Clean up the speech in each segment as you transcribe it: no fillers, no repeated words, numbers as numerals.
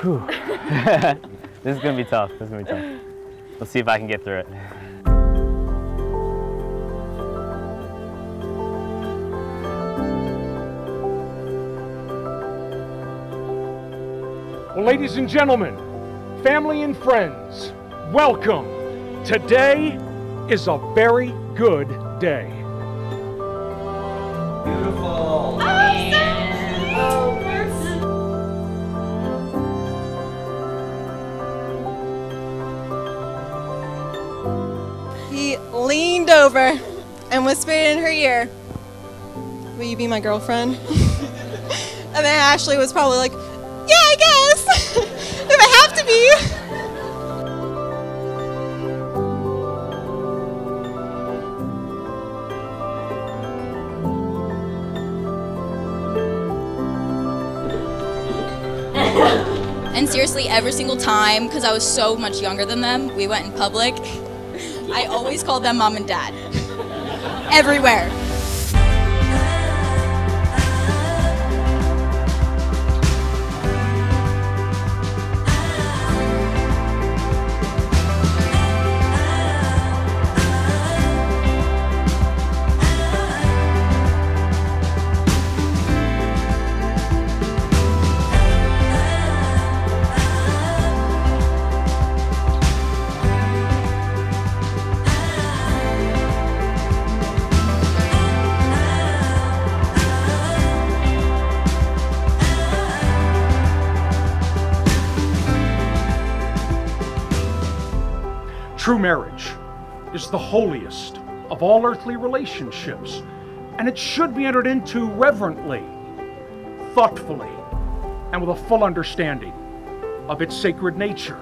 Whew. This is gonna be tough. This is gonna be tough. Let's see if I can get through it. Well, ladies and gentlemen, family and friends, welcome. Today is a very good day. Beautiful. Oh, so he leaned over and whispered in her ear, "Will you be my girlfriend?" And then Ashley was probably like, "Yeah, I guess. If I have to be." And seriously, every single time, because I was so much younger than them, we went in public. I always called them mom and dad. Everywhere. True marriage is the holiest of all earthly relationships, and it should be entered into reverently, thoughtfully, and with a full understanding of its sacred nature.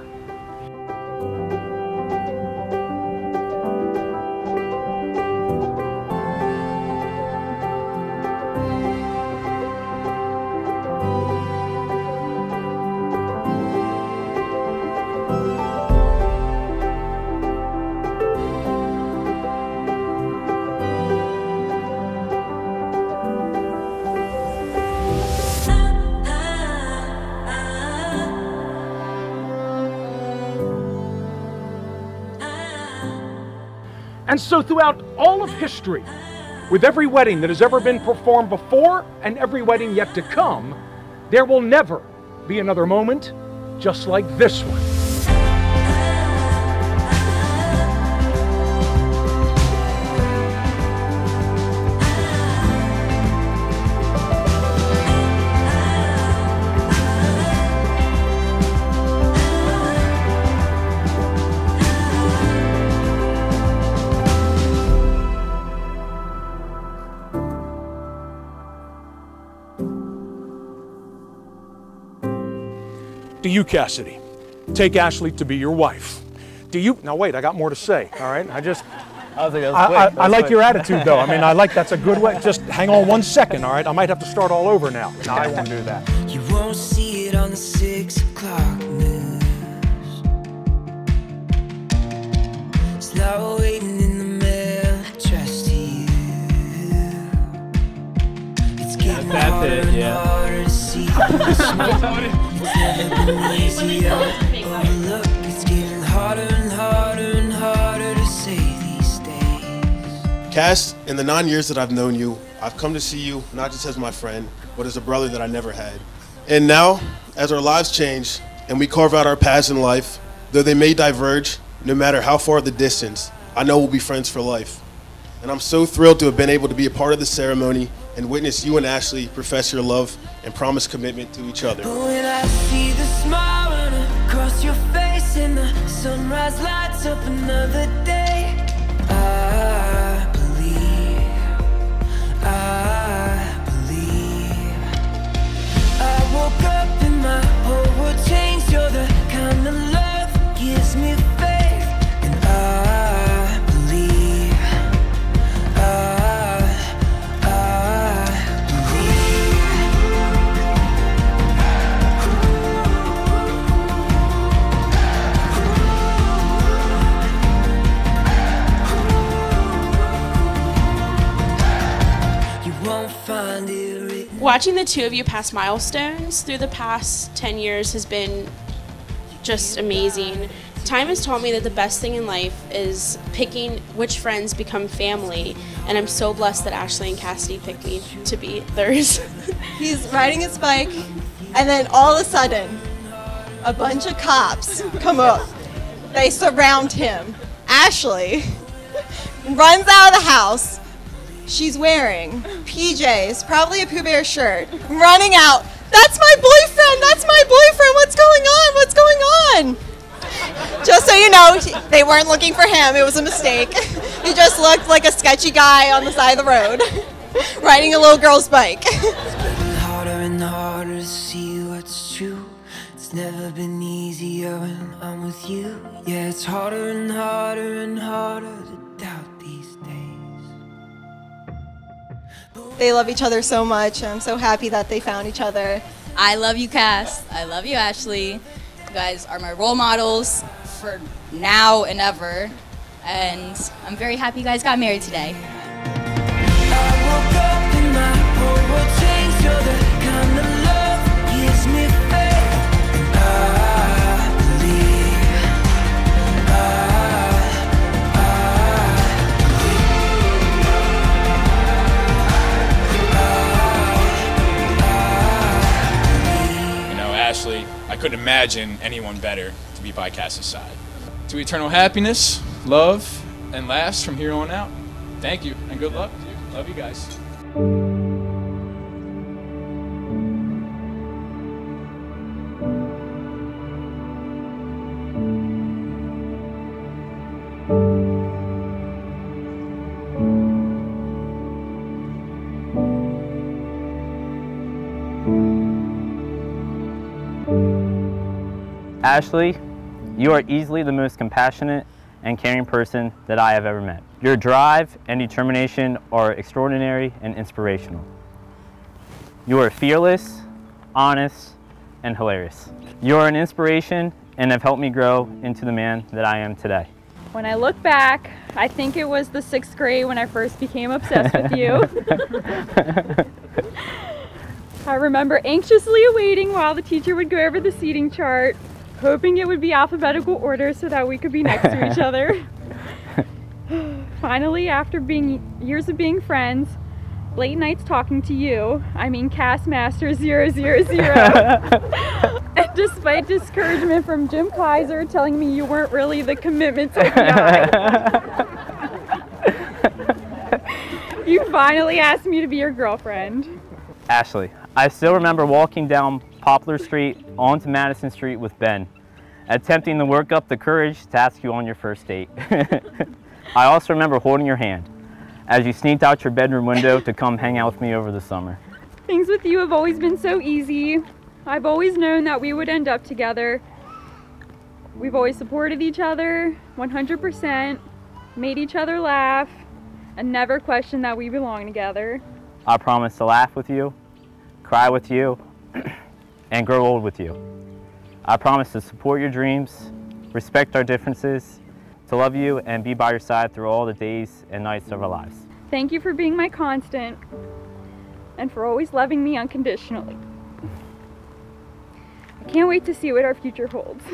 And so throughout all of history, with every wedding that has ever been performed before and every wedding yet to come, there will never be another moment just like this one. Do you, Cassidy, take Ashley to be your wife? Do you? Now wait, I got more to say, all right? I like your attitude though. I mean, that's a good way. Just hang on 1 second, all right? I might have to start all over now. No, I won't do that. You won't see it on the 6 o'clock news. Slow waiting in the mail, trust you. It's getting harder and harder to see. Look, it's getting harder and harder and harder to say these days. Cass, in the 9 years that I've known you, I've come to see you not just as my friend, but as a brother that I never had. And now, as our lives change and we carve out our paths in life, though they may diverge, no matter how far the distance, I know we'll be friends for life. And I'm so thrilled to have been able to be a part of the ceremony and witness you and Ashley profess your love and promise commitment to each other. But when I see the smile run across your face and the sunrise lights up another day, I believe. I woke up and my whole world changed. You're the kind of love that gives me faith, and Watching the two of you pass milestones through the past 10 years has been just amazing. Time has taught me that the best thing in life is picking which friends become family, and I'm so blessed that Ashley and Cassidy picked me to be theirs. He's riding his bike, and then all of a sudden, a bunch of cops come up. They surround him. Ashley runs out of the house. She's wearing PJs, probably a Pooh Bear shirt, running out. That's my boyfriend! That's my boyfriend! What's going on? What's going on? Just so you know, they weren't looking for him. It was a mistake. He just looked like a sketchy guy on the side of the road, riding a little girl's bike. It's getting harder and harder to see what's true. It's never been easier when I'm with you. Yeah, it's harder and harder and harder to doubt these days. They love each other so much. I'm so happy that they found each other. I love you, Cass. I love you, Ashley. You guys are my role models for now and ever, and I'm very happy you guys got married today. I couldn't imagine anyone better to be by Cass's side. To eternal happiness, love, and laughs from here on out. Thank you, and good luck. Love you guys. Ashley, you are easily the most compassionate and caring person that I have ever met. Your drive and determination are extraordinary and inspirational. You are fearless, honest, and hilarious. You are an inspiration and have helped me grow into the man that I am today. When I look back, I think it was the 6th grade when I first became obsessed with you. I remember anxiously awaiting while the teacher would go over the seating chart, hoping it would be alphabetical order so that we could be next to each other. Finally, after years of being friends, late nights talking to you, I mean Castmaster 000, and despite discouragement from Jim Kaiser telling me you weren't really the commitment type guy, you finally asked me to be your girlfriend. Ashley, I still remember walking down Poplar Street onto Madison Street with Ben, attempting to work up the courage to ask you on your first date. I also remember holding your hand as you sneaked out your bedroom window to come hang out with me over the summer. Things with you have always been so easy. I've always known that we would end up together. We've always supported each other 100%, made each other laugh, and never questioned that we belong together. I promise to laugh with you, cry with you, and grow old with you. I promise to support your dreams, respect our differences, to love you and be by your side through all the days and nights of our lives. Thank you for being my constant and for always loving me unconditionally. I can't wait to see what our future holds.